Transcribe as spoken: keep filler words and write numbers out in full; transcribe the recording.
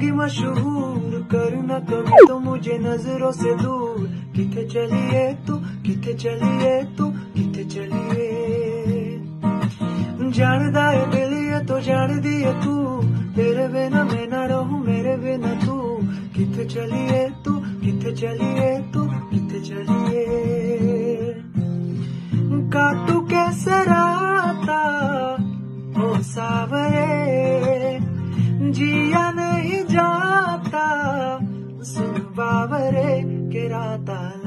होगी मशहूर, करना कभी तो मुझे नजरों से दूर। किथे चलिए तू, किथे चलिए तू, किथे चलिए। जानदा है दिल ये तो जान दी है तू, तेरे बिना मैं ना रहूं, मेरे बिना तू। किथे चलिए तू, किथे चलिए तू, किथे चलिए। काटू कैसे राता ओ सावरे, जिया नहीं जाता सुन बावरे के राता।